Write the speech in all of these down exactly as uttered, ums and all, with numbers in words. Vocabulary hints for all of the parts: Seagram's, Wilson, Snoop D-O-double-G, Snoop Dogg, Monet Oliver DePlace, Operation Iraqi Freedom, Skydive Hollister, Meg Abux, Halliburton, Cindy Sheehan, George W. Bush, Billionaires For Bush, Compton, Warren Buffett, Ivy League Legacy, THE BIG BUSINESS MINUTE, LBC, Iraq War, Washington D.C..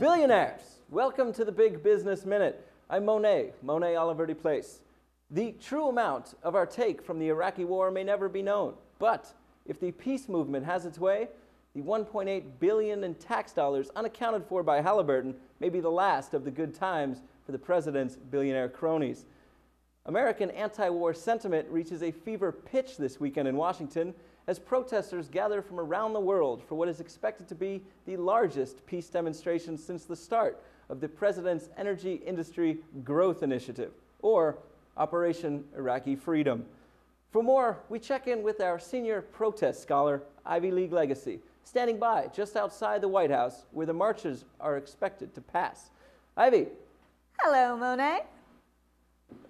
Billionaires, welcome to the Big Business Minute. I'm Monet, Monet Oliver DePlace. The true amount of our take from the Iraqi war may never be known, but if the peace movement has its way, the one point eight billion dollars in tax dollars unaccounted for by Halliburton may be the last of the good times for the president's billionaire cronies. American anti-war sentiment reaches a fever pitch this weekend in Washington as protesters gather from around the world for what is expected to be the largest peace demonstration since the start of the president's Energy Industry Growth Initiative, or Operation Iraqi Freedom. For more, we check in with our senior protest scholar, Ivy League Legacy, standing by just outside the White House where the marches are expected to pass. Ivy. Hello, Monet.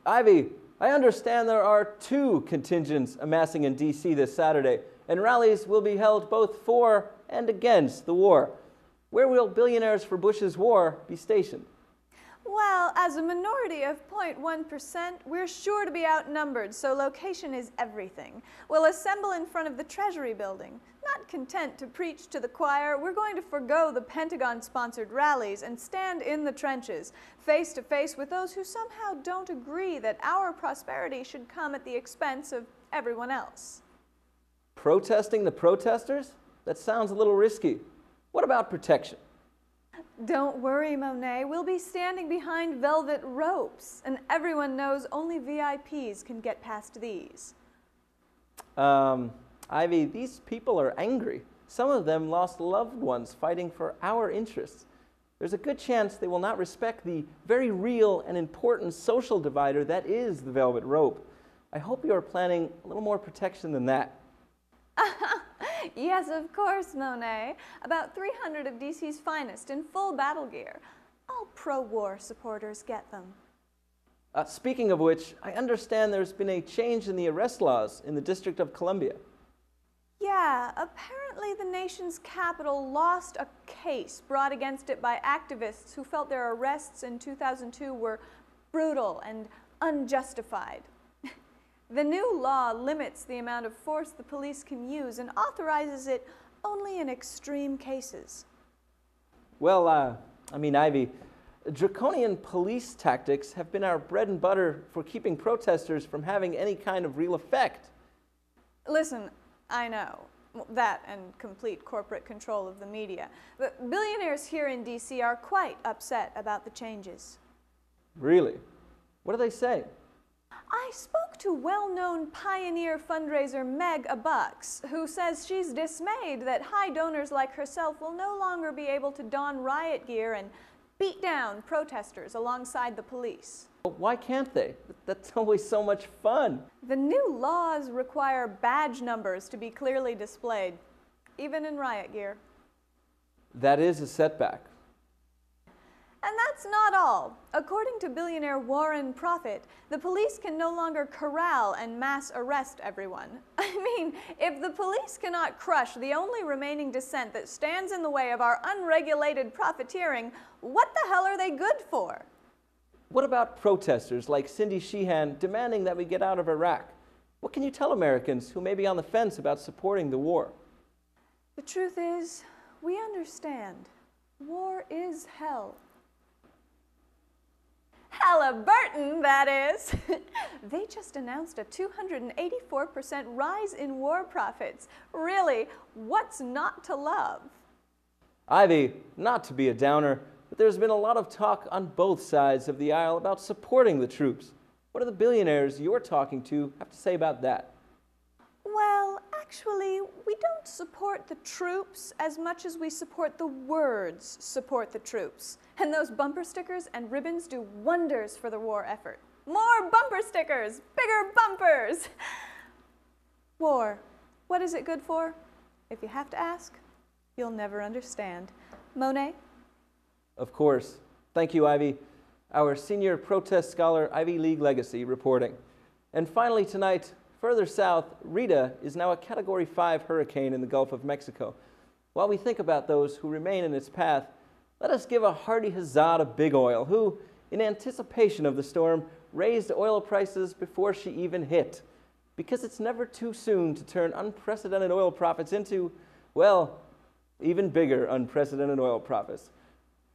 Ivy, I understand there are two contingents amassing in D C this Saturday, and rallies will be held both for and against the war. Where will Billionaires for Bush's War be stationed? Well, as a minority of zero point one percent, we're sure to be outnumbered, so location is everything. We'll assemble in front of the Treasury building. Not content to preach to the choir, we're going to forgo the Pentagon-sponsored rallies and stand in the trenches, face to face with those who somehow don't agree that our prosperity should come at the expense of everyone else. Protesting the protesters? That sounds a little risky. What about protection? Don't worry, Monet. We'll be standing behind velvet ropes, and everyone knows only V I Ps can get past these. Um, Ivy, these people are angry. Some of them lost loved ones fighting for our interests. There's a good chance they will not respect the very real and important social divider that is the velvet rope. I hope you are planning a little more protection than that. Yes, of course, Monet. About three hundred of D C's finest in full battle gear. All pro-war supporters get them. Uh, speaking of which, I understand there's been a change in the arrest laws in the District of Columbia. Yeah, apparently the nation's capital lost a case brought against it by activists who felt their arrests in two thousand two were brutal and unjustified. The new law limits the amount of force the police can use and authorizes it only in extreme cases. Well, uh, I mean, Ivy, draconian police tactics have been our bread and butter for keeping protesters from having any kind of real effect. Listen, I know. That and complete corporate control of the media. But billionaires here in D C are quite upset about the changes. Really? What do they say? I spoke to well-known pioneer fundraiser Meg Abux, who says she's dismayed that high donors like herself will no longer be able to don riot gear and beat down protesters alongside the police. But why can't they? That's always so much fun. The new laws require badge numbers to be clearly displayed, even in riot gear. That is a setback. And that's not all. According to billionaire Warren Buffett, the police can no longer corral and mass arrest everyone. I mean, if the police cannot crush the only remaining dissent that stands in the way of our unregulated profiteering, what the hell are they good for? What about protesters like Cindy Sheehan demanding that we get out of Iraq? What can you tell Americans who may be on the fence about supporting the war? The truth is, we understand. War is hell. Halliburton, that is. They just announced a two hundred eighty-four percent rise in war profits. Really, what's not to love? Ivy, not to be a downer, but there's been a lot of talk on both sides of the aisle about supporting the troops. What do the billionaires you're talking to have to say about that? Well, actually, we don't support the troops as much as we support the words support the troops. And those bumper stickers and ribbons do wonders for the war effort. More bumper stickers, bigger bumpers. War, what is it good for? If you have to ask, you'll never understand. Monet? Of course. Thank you, Ivy. Our senior protest scholar, Ivy League Legacy, reporting. And finally tonight, further south, Rita is now a Category five hurricane in the Gulf of Mexico. While we think about those who remain in its path, let us give a hearty huzzah to Big Oil, who, in anticipation of the storm, raised oil prices before she even hit. Because it's never too soon to turn unprecedented oil profits into, well, even bigger unprecedented oil profits.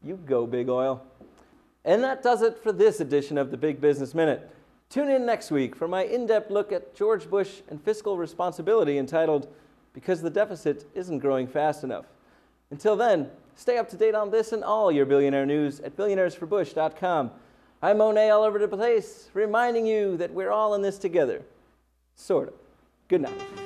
You go, Big Oil. And that does it for this edition of the Big Business Minute. Tune in next week for my in-depth look at George Bush and fiscal responsibility entitled, Because the Deficit Isn't Growing Fast Enough. Until then, stay up to date on this and all your billionaire news at billionaires for bush dot com. I'm Monet Oliver DePlace, reminding you that we're all in this together. Sort of. Good night.